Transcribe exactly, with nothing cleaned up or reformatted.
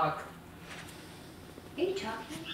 dog. Are you talking?